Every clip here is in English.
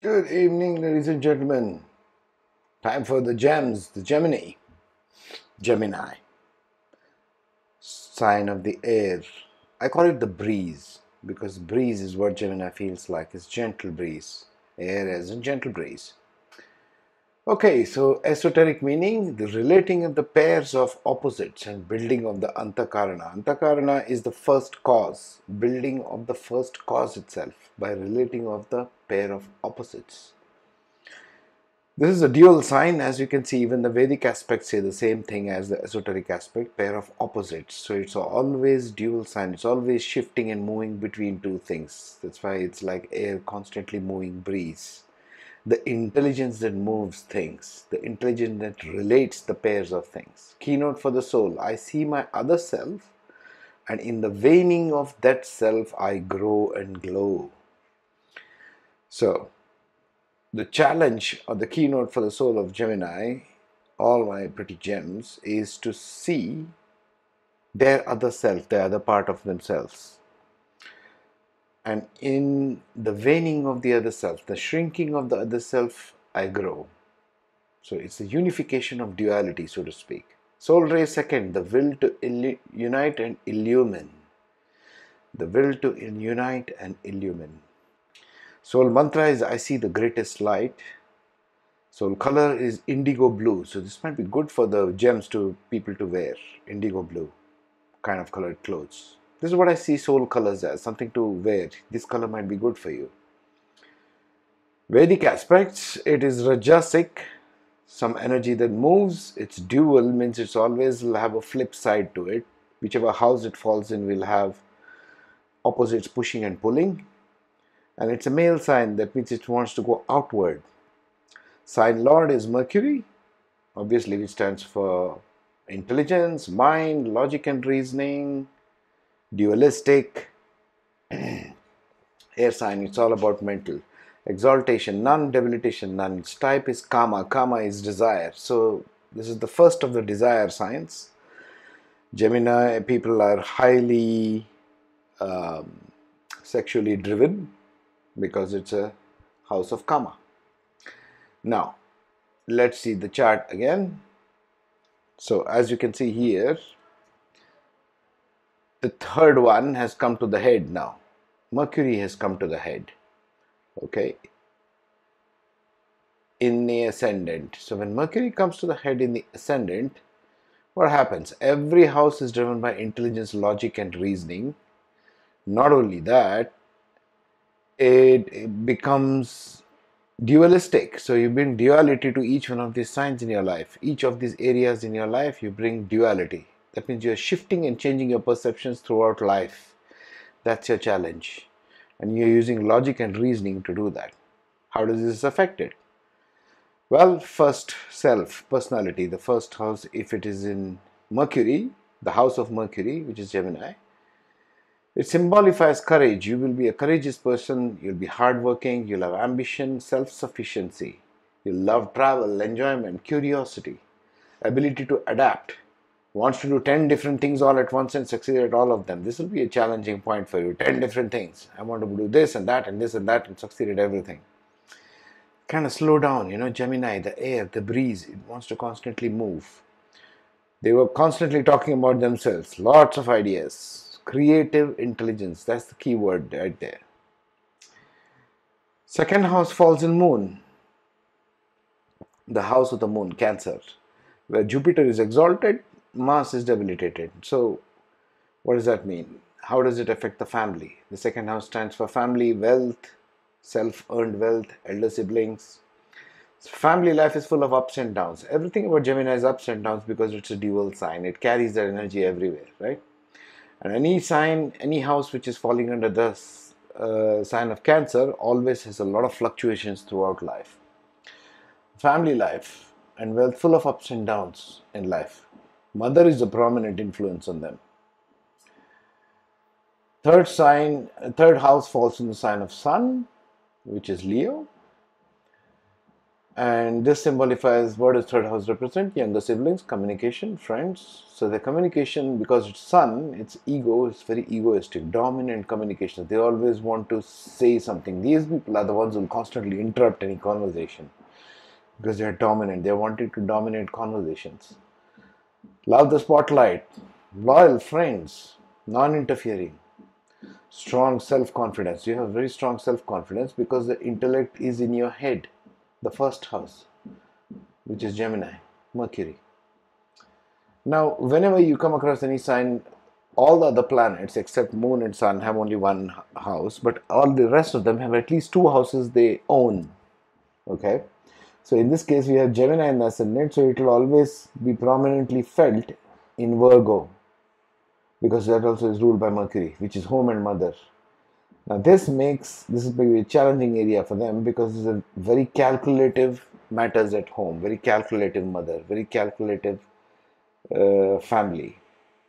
Good evening, ladies and gentlemen. Time for the gems, the Gemini. Sign of the air. I call it the breeze because breeze is what Gemini feels like. It's gentle breeze. Air as in gentle breeze. Okay, so esoteric meaning, the relating of the pairs of opposites and building of the Antakarana. Antakarana is the first cause, building of the first cause itself by relating of the pair of opposites. This is a dual sign. As you can see, even the Vedic aspects say the same thing as the esoteric aspect, pair of opposites. So it's always dual sign. It's always shifting and moving between two things. That's why it's like air, constantly moving breeze. The intelligence that moves things, the intelligence that relates the pairs of things. Keynote for the soul, I see my other self, and in the veining of that self, I grow and glow. So, the challenge or the keynote for the soul of Gemini, all my pretty gems, is to see their other self, the other part of themselves. And in the veining of the other self, the shrinking of the other self, I grow. So it's the unification of duality, so to speak. Soul ray second, the will to unite and illumine. The will to unite and illumine. Soul mantra is I see the greatest light. Soul color is indigo blue. So this might be good for the gems to people to wear. Indigo blue kind of colored clothes. This is what I see soul colors as, something to wear. This color might be good for you. Vedic aspects, it is rajasik, some energy that moves. It's dual, means it's always will have a flip side to it. Whichever house it falls in will have opposites pushing and pulling. And it's a male sign, that means it wants to go outward. Sign lord is Mercury, obviously, which stands for intelligence, mind, logic and reasoning, dualistic. Air sign, it's all about mental. Exaltation, none, debilitation, none. Its type is Kama. Kama is desire. So this is the first of the desire signs. Gemini people are highly sexually driven, because it's a house of Kama. Now, let's see the chart again. So, as you can see here, the third one has come to the head now. Mercury has come to the head. Okay. In the ascendant. So, when Mercury comes to the head in the ascendant, what happens? Every house is driven by intelligence, logic, and reasoning. Not only that, it becomes dualistic. So you bring duality to each one of these signs in your life. Each of these areas in your life, you bring duality. That means you are shifting and changing your perceptions throughout life. That's your challenge. And you're using logic and reasoning to do that. How does this affect it? Well, first self, personality, the first house, if it is in Mercury, the house of Mercury, which is Gemini, it symbolifies courage. You will be a courageous person, you'll be hardworking, you'll have ambition, self-sufficiency, you'll love travel, enjoyment, curiosity, ability to adapt, wants to do 10 different things all at once and succeed at all of them. This will be a challenging point for you, 10 different things. I want to do this and that and this and that and succeed at everything. Kind of slow down, you know, Gemini, the air, the breeze, it wants to constantly move. They were constantly talking about themselves, lots of ideas. Creative intelligence, that's the key word right there. Second house falls in moon, the house of the moon, Cancer, where Jupiter is exalted, Mars is debilitated. So what does that mean? How does it affect the family? The second house stands for family, wealth, self-earned wealth, elder siblings. So family life is full of ups and downs. Everything about Gemini is ups and downs because it's a dual sign. It carries that energy everywhere, right? And any sign, any house which is falling under the sign of Cancer always has a lot of fluctuations throughout life. Family life and wealth full of ups and downs in life. Mother is a prominent influence on them. Third house falls in the sign of Sun, which is Leo. And this symbolifies what does third house represent? Younger siblings, communication, friends. So the communication, because it's sun, it's ego, it's very egoistic, dominant communication. They always want to say something. These people are the ones who will constantly interrupt any conversation because they are dominant. They wanted to dominate conversations. Love the spotlight, loyal friends, non-interfering, strong self-confidence. You have very strong self-confidence because the intellect is in your head. The first house, which is Gemini, Mercury. Now, whenever you come across any sign, all the other planets except Moon and Sun have only one house, but all the rest of them have at least two houses they own. Okay, so in this case, we have Gemini and Ascendant, so it will always be prominently felt in Virgo, because that also is ruled by Mercury, which is home and mother. Now this is a challenging area for them because it's a very calculative matters at home, very calculative mother, very calculative family,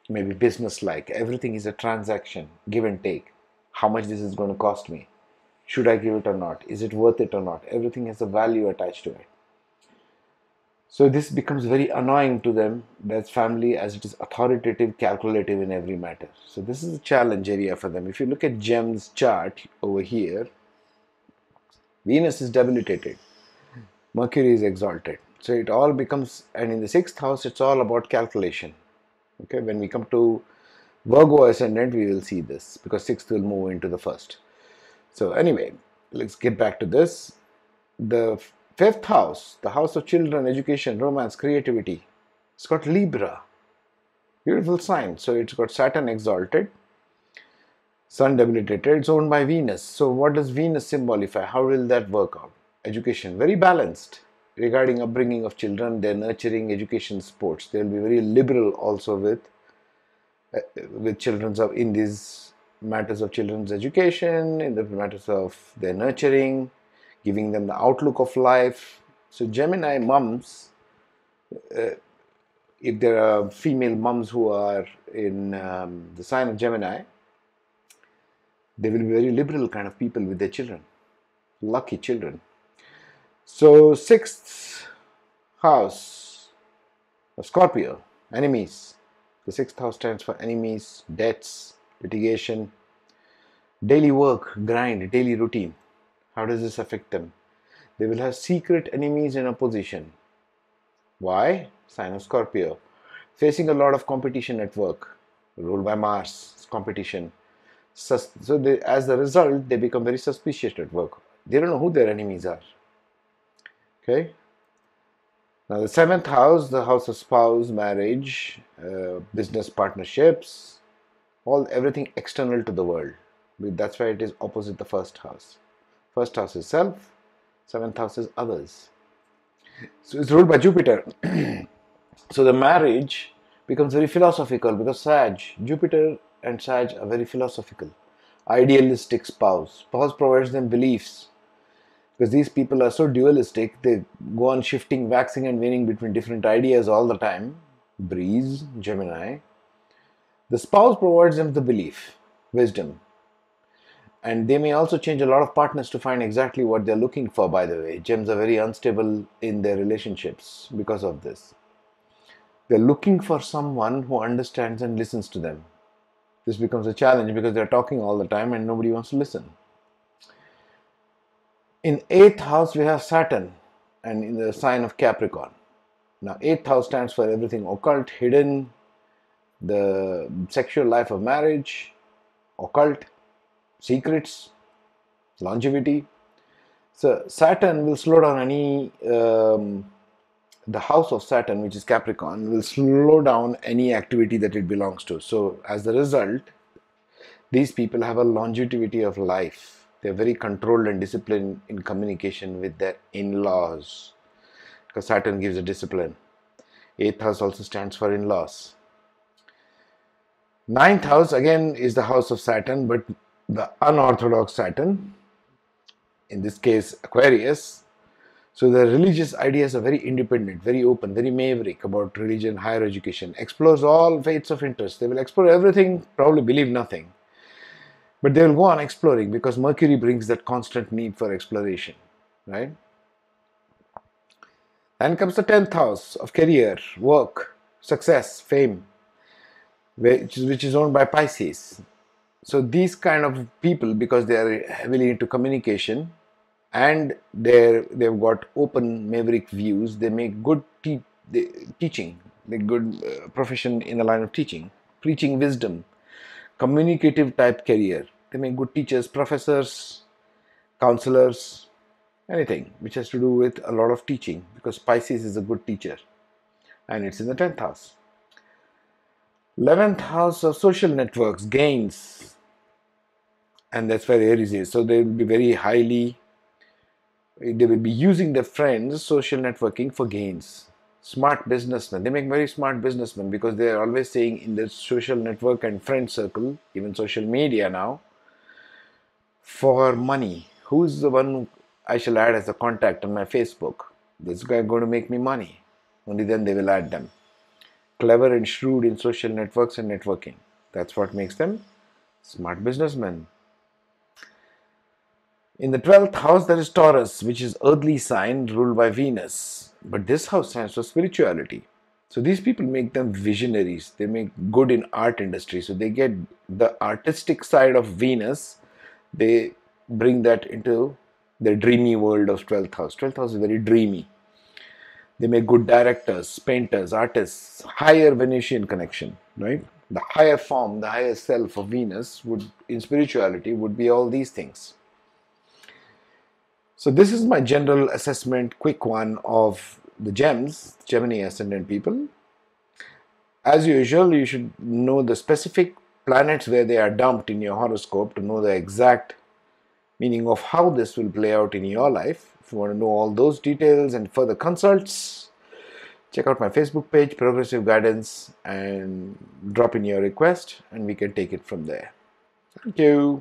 maybe business-like. Everything is a transaction, give and take. How much this is going to cost me? Should I give it or not? Is it worth it or not? Everything has a value attached to it. So this becomes very annoying to them, that family, as it is authoritative, calculative in every matter. So this is a challenge area for them. If you look at Gem's chart over here, Venus is debilitated, Mercury is exalted. So it all becomes, and in the sixth house, it's all about calculation. Okay, when we come to Virgo ascendant, we will see this because sixth will move into the first. So anyway, let's get back to this. The fifth house, the house of children, education, romance, creativity. It's got Libra. Beautiful sign. So it's got Saturn exalted, Sun debilitated. It's owned by Venus. So what does Venus symbolify? How will that work out? Education, very balanced regarding upbringing of children, their nurturing, education, sports. They'll be very liberal also with children's in these matters of children's education, in the matters of their nurturing, giving them the outlook of life. So Gemini mums, if there are female mums who are in the sign of Gemini, they will be very liberal kind of people with their children, lucky children. So sixth house of Scorpio, enemies. The sixth house stands for enemies, debts, litigation, daily work, grind, daily routine. How does this affect them? They will have secret enemies and opposition. Why? Sign of Scorpio. Facing a lot of competition at work, ruled by Mars, it's competition. So they, as a result, they become very suspicious at work. They don't know who their enemies are. Okay. Now the seventh house, the house of spouse, marriage, business partnerships, everything external to the world. That's why it is opposite the first house. First house is self, seventh house is others. So it's ruled by Jupiter. So the marriage becomes very philosophical because Jupiter and Sag are very philosophical. Idealistic spouse. Spouse provides them beliefs. Because these people are so dualistic, they go on shifting, waxing and waning between different ideas all the time. Breeze, Gemini. The spouse provides them the belief, wisdom. And they may also change a lot of partners to find exactly what they're looking for, by the way. Gems are very unstable in their relationships because of this. They're looking for someone who understands and listens to them. This becomes a challenge because they're talking all the time and nobody wants to listen. In eighth house, we have Saturn, and in the sign of Capricorn. Now, eighth house stands for everything occult, hidden, the sexual life of marriage, occult, secrets, longevity. So Saturn will slow down any, the house of Saturn, which is Capricorn, will slow down any activity that it belongs to. So as a result, these people have a longevity of life. They're very controlled and disciplined in communication with their in-laws, because Saturn gives a discipline. Eighth house also stands for in-laws. Ninth house again is the house of Saturn, but the unorthodox Saturn, in this case Aquarius. So the religious ideas are very independent, very open, very maverick about religion, higher education, explores all faiths of interest. They will explore everything, probably believe nothing, but they will go on exploring because Mercury brings that constant need for exploration, right? Then comes the 10th house of career, work, success, fame, which is owned by Pisces. So these kind of people, because they are heavily into communication and they've got open maverick views, they make good teaching, they're good profession in the line of teaching, preaching wisdom, communicative type career. They make good teachers, professors, counselors, anything which has to do with a lot of teaching, because Pisces is a good teacher and it's in the 10th house. 11th house of social networks, gains, and that's where Aries is. So they will be very highly, they will be using their friends, social networking for gains. Smart businessmen, they make very smart businessmen, because they are always saying in their social network and friend circle, even social media now, for money. Who's the one I shall add as a contact on my Facebook? This guy is going to make me money. Only then they will add them. Clever and shrewd in social networks and networking. That's what makes them smart businessmen. In the 12th house, there is Taurus, which is earthly sign ruled by Venus. But this house stands for spirituality. So these people make them visionaries. They make good in art industry. So they get the artistic side of Venus. They bring that into the dreamy world of 12th house. 12th house is very dreamy. They make good directors, painters, artists, higher Venusian connection, right? The higher form, the higher self of Venus would, in spirituality, would be all these things. So this is my general assessment, quick one, of the gems, Gemini ascendant people. As usual, you should know the specific planets where they are dumped in your horoscope to know the exact meaning of how this will play out in your life. If you want to know all those details and further consults, check out my Facebook page, Progressive Guidance, and drop in your request and we can take it from there. Thank you.